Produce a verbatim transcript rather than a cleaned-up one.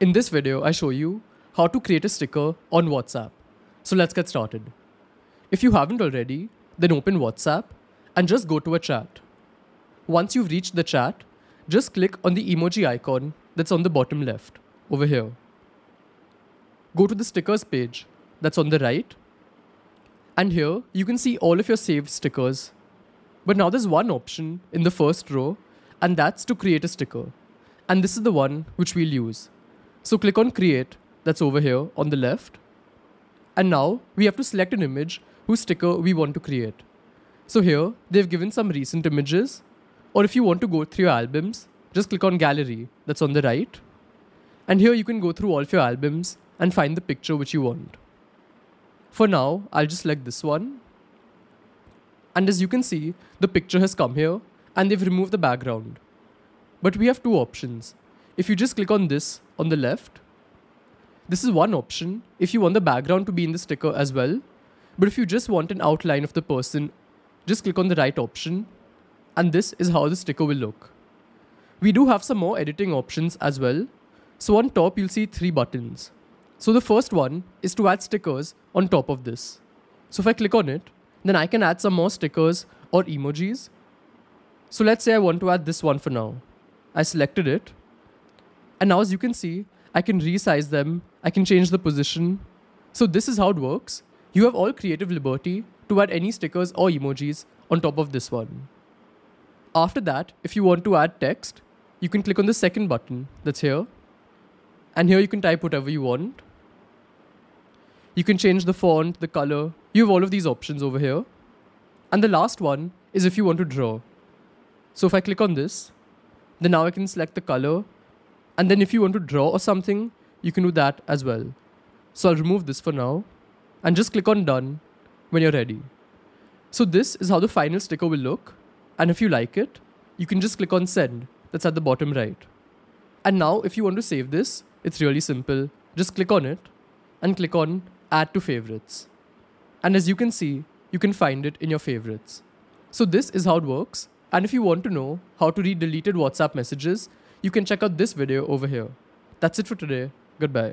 In this video, I show you how to create a sticker on WhatsApp. So let's get started. If you haven't already, then open WhatsApp and just go to a chat. Once you've reached the chat, just click on the emoji icon that's on the bottom left, over here. Go to the stickers page that's on the right. And here you can see all of your saved stickers. But now there's one option in the first row, and that's to create a sticker. And this is the one which we'll use. So click on create, that's over here on the left. And now we have to select an image whose sticker we want to create. So here they've given some recent images, or if you want to go through your albums, just click on gallery, that's on the right. And here you can go through all of your albums and find the picture which you want. For now, I'll just select this one. And as you can see, the picture has come here and they've removed the background. But we have two options. If you just click on this on the left, this is one option if you want the background to be in the sticker as well. But if you just want an outline of the person, just click on the right option, and this is how the sticker will look. We do have some more editing options as well. So on top you'll see three buttons. So the first one is to add stickers on top of this. So if I click on it, then I can add some more stickers or emojis. So let's say I want to add this one for now. I selected it. And now as you can see, I can resize them, I can change the position. So this is how it works. You have all creative liberty to add any stickers or emojis on top of this one. After that, if you want to add text, you can click on the second button that's here. And here you can type whatever you want. You can change the font, the color. You have all of these options over here. And the last one is if you want to draw. So if I click on this, then now I can select the color. And then if you want to draw or something, you can do that as well. So I'll remove this for now and just click on done when you're ready. So this is how the final sticker will look. And if you like it, you can just click on send. That's at the bottom right. And now if you want to save this, it's really simple. Just click on it and click on add to favorites. And as you can see, you can find it in your favorites. So this is how it works. And if you want to know how to read deleted WhatsApp messages, you can check out this video over here. That's it for today. Goodbye.